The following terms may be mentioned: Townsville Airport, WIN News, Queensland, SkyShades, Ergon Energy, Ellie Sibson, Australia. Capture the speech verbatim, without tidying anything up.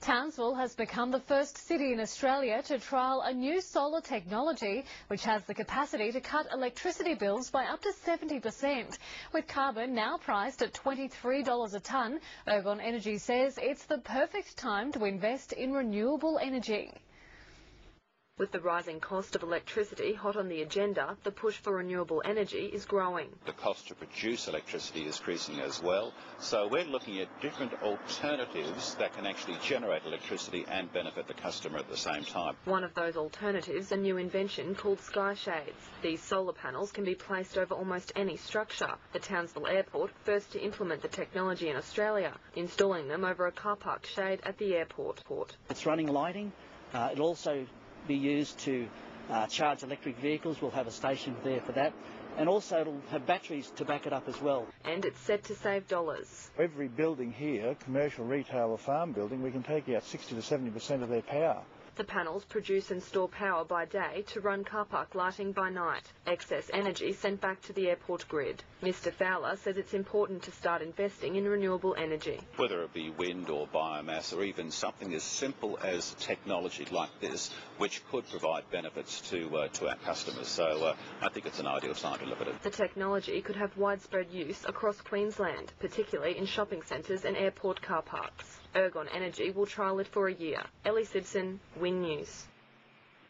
Townsville has become the first city in Australia to trial a new solar technology which has the capacity to cut electricity bills by up to seventy percent. With carbon now priced at twenty-three dollars a tonne, Ergon Energy says it's the perfect time to invest in renewable energy. With the rising cost of electricity hot on the agenda, the push for renewable energy is growing. The cost to produce electricity is increasing as well, so we're looking at different alternatives that can actually generate electricity and benefit the customer at the same time. One of those alternatives, a new invention called SkyShades. These solar panels can be placed over almost any structure. The Townsville Airport, first to implement the technology in Australia, installing them over a car park shade at the airport. It's running lighting. Uh, it also be used to uh, charge electric vehicles. We'll have a station there for that, and also it'll have batteries to back it up as well. And it's set to save dollars. Every building here, commercial, retail or farm building, we can take out sixty to seventy percent of their power. The panels produce and store power by day to run car park lighting by night. Excess energy sent back to the airport grid. Mister Fowler says it's important to start investing in renewable energy. Whether it be wind or biomass or even something as simple as technology like this, which could provide benefits to, uh, to our customers. So uh, I think it's an ideal time to look at it. The technology could have widespread use across Queensland, particularly in shopping centres and airport car parks. Ergon Energy will trial it for a year. Ellie Sibson, WIN News.